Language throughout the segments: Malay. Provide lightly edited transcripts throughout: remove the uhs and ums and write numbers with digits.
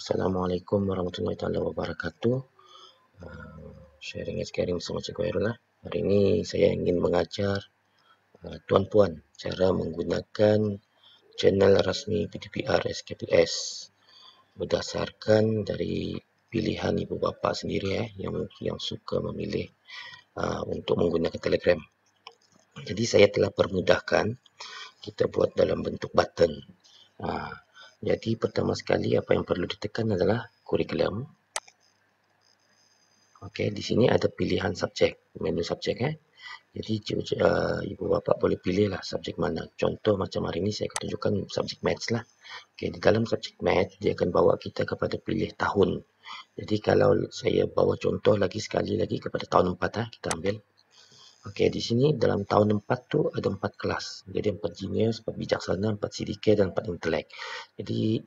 Assalamualaikum warahmatullahi wabarakatuh. Sharing is caring bersama Cikgu Airol. Hari ini saya ingin mengajar tuan puan cara menggunakan channel resmi PDPR SKPS berdasarkan dari pilihan ibu bapa sendiri yang suka memilih untuk menggunakan Telegram. Jadi saya telah permudahkan, kita buat dalam bentuk button. Jadi pertama sekali apa yang perlu ditekan adalah kurikulum. Okey, di sini ada pilihan subjek, menu subjek. Jadi ibu bapa boleh pilih lah subjek mana. Contoh macam hari ini saya akan tunjukkan subjek maths lah. Okey, di dalam subjek maths dia akan bawa kita kepada pilih tahun. Jadi kalau saya bawa contoh lagi sekali lagi kepada tahun 4 kita ambil. Okey, di sini dalam tahun 4 tu ada 4 kelas. Jadi 4 genius, 4 bijaksana, 4 CDK dan 4 intelek. Jadi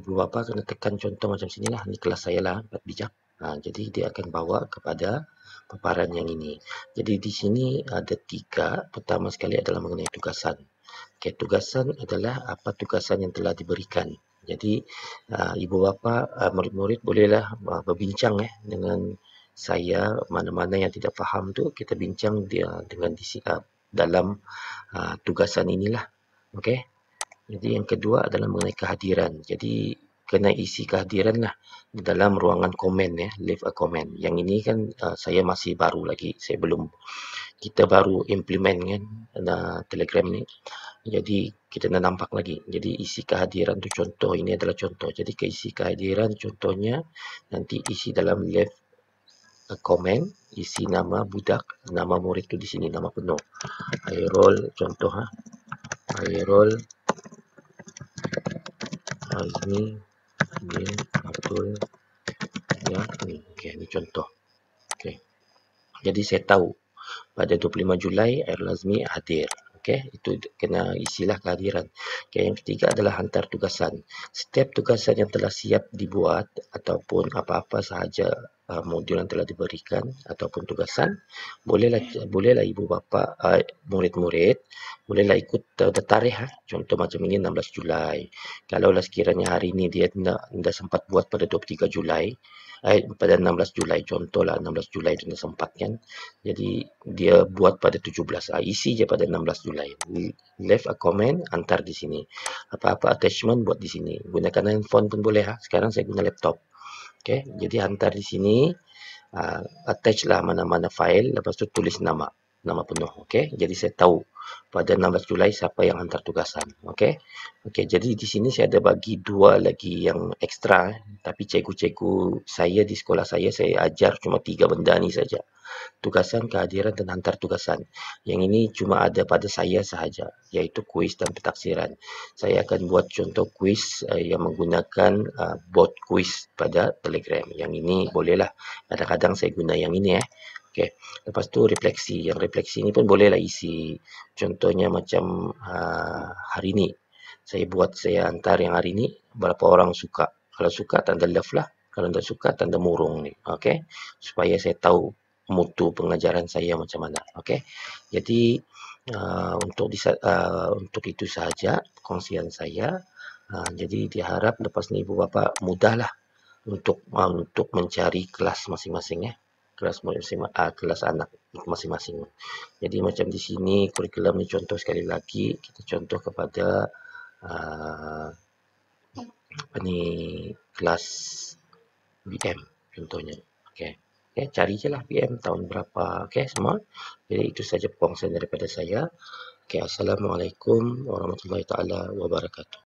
ibu bapa kena tekan contoh macam sinilah. Ni kelas saya lah, 4 bijak. Jadi dia akan bawa kepada paparan yang ini. Jadi di sini ada 3. Pertama sekali adalah mengenai tugasan. Okey, tugasan adalah apa tugasan yang telah diberikan. Jadi ibu bapa, murid-murid bolehlah berbincang dengan saya, mana-mana yang tidak faham tu kita bincang dia dengan dalam tugasan inilah. Okey. Jadi yang kedua adalah mengenai kehadiran. Jadi kena isi kehadiran lah di dalam ruangan komen, leave a comment. Yang ini kan saya masih baru lagi, saya belum, kita baru implement kan Telegram ni. Jadi kita nak nampak lagi. Jadi isi kehadiran tu contoh, ini adalah contoh. Jadi keisi kehadiran contohnya nanti isi dalam leave komen, isi nama budak, nama murid tu di sini, nama penuh Airol, contoh Airol Azmi bin Abdul Yakni. Okey, ni contoh. Okey, jadi saya tahu pada 25 Julai Airol Azmi hadir. Okey, itu kena isilah kehadiran. Okey, yang ketiga adalah hantar tugasan. Setiap tugasan yang telah siap dibuat ataupun apa-apa sahaja modul yang telah diberikan ataupun tugasan, bolehlah ibu bapa, murid-murid bolehlah ikut tarikh. Contoh macam ini 16 Julai. Kalaulah sekiranya hari ini dia tidak sempat buat pada 23 Julai, pada 16 Julai contohlah, 16 Julai dia sempat kan. Jadi dia buat pada 17. Isi je pada 16 Julai. Leave a comment, hantar di sini. Apa-apa attachment buat di sini. Gunakan handphone pun boleh. Sekarang saya guna laptop. Okey, jadi hantar di sini, attach lah mana-mana file, lepas tu tulis nama penuh. Okey, jadi saya tahu pada 16 Julai siapa yang hantar tugasan. Okey, jadi di sini saya ada bagi 2 lagi yang ekstra. Tapi cikgu-cikgu saya di sekolah saya ajar cuma 3 benda ni saja. Tugasan, kehadiran dan hantar tugasan. Yang ini cuma ada pada saya sahaja, iaitu kuis dan pentaksiran. Saya akan buat contoh kuis yang menggunakan bot kuis pada Telegram. Yang ini bolehlah, kadang-kadang saya guna yang ini. Okey, lepas tu refleksi. Yang refleksi ni pun bolehlah isi. Contohnya macam hari ni saya hantar yang hari ni berapa orang suka. Kalau suka tanda love lah, kalau tak suka tanda murung ni. Okey, supaya saya tahu mutu pengajaran saya macam mana. Okey, jadi untuk itu sahaja kongsian saya. Jadi diharap lepas ni ibu bapa mudahlah untuk mencari kelas masing-masing. Kelas anak masing-masing. Jadi macam di sini kurikulum ni contoh sekali lagi, kita contoh kepada kelas BM contohnya. Okey. Cari je lah PM tahun berapa. Okey, semua. Jadi itu saja perkongsian daripada saya. Okey, assalamualaikum warahmatullahi wabarakatuh.